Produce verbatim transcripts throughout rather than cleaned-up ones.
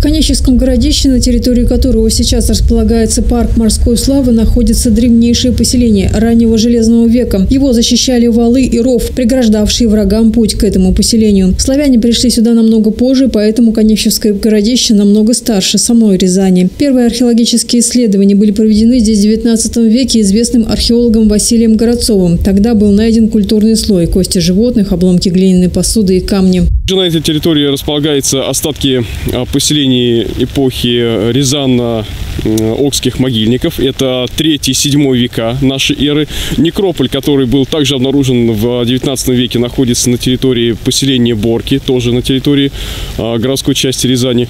В Конечевском городище, на территории которого сейчас располагается парк Морской Славы, находится древнейшее поселение раннего железного века. Его защищали валы и ров, преграждавшие врагам путь к этому поселению. Славяне пришли сюда намного позже, поэтому Конечевское городище намного старше самой Рязани. Первые археологические исследования были проведены здесь в девятнадцатом веке известным археологом Василием Городцовым. Тогда был найден культурный слой, кости животных, обломки глиняной посуды и камни. На этой территории располагаются остатки поселений эпохи Рязано-Окских могильников. Это третий-седьмой века нашей эры. Некрополь, который был также обнаружен в девятнадцатом веке, находится на территории поселения Борки, тоже на территории городской части Рязани.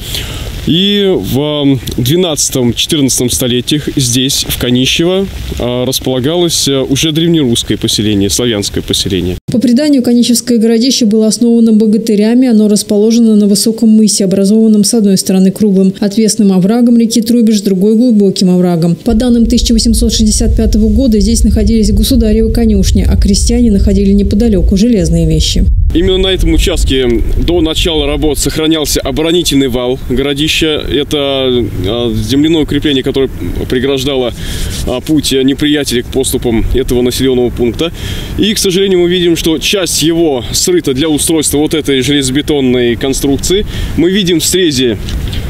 И в двенадцатом-четырнадцатом столетиях здесь, в Канищево, располагалось уже древнерусское поселение, славянское поселение. По преданию, Конечевское городище было основано богатырями. Оно расположено на высоком мысе, образованном с одной стороны круглым отвесным оврагом реки Трубиш, с другой глубоким оврагом. По данным тысяча восемьсот шестьдесят пятого года здесь находились государевы конюшни, а крестьяне находили неподалеку железные вещи. Именно на этом участке до начала работ сохранялся оборонительный вал городища. Это земляное укрепление, которое преграждало путь неприятелей к поступам этого населенного пункта. И, к сожалению, мы видим, что часть его срыта для устройства вот этой железобетонной конструкции. Мы видим в срезе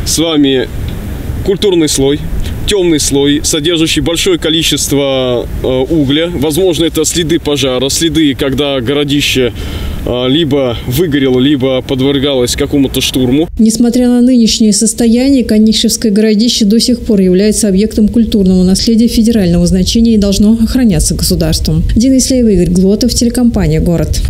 с вами культурный слой. Темный слой, содержащий большое количество угля. Возможно, это следы пожара, следы, когда городище либо выгорело, либо подвергалось какому-то штурму. Несмотря на нынешнее состояние, Канищевское городище до сих пор является объектом культурного наследия федерального значения и должно охраняться государством. Денис Лейвов, Глотов, телекомпания «Город».